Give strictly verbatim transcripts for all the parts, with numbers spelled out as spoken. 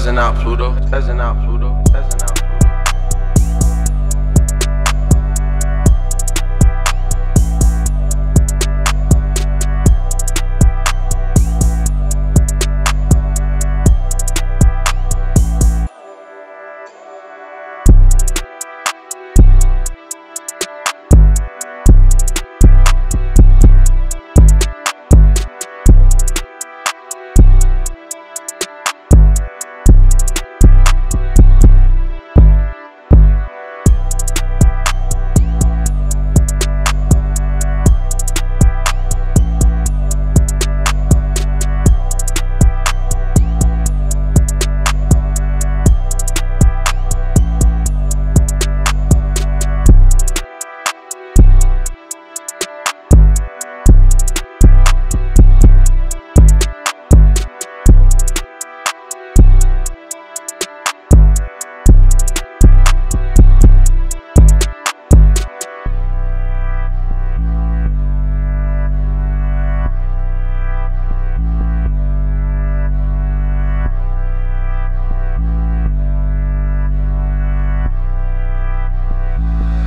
spazzing out Pluto, spazzing out Pluto, spazzing out Pluto.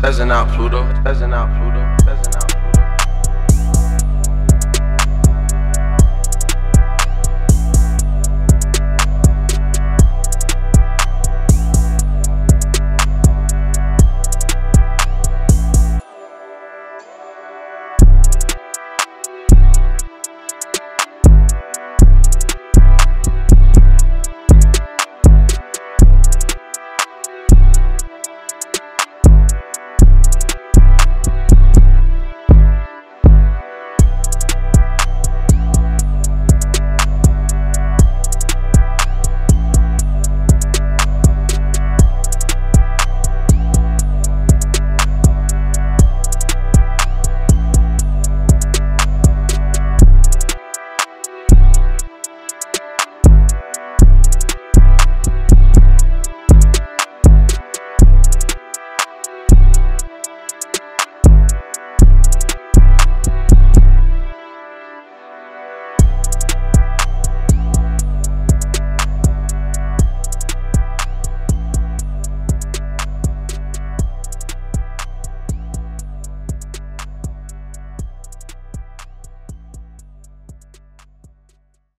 Spazzing out Pluto, spazzing out Pluto.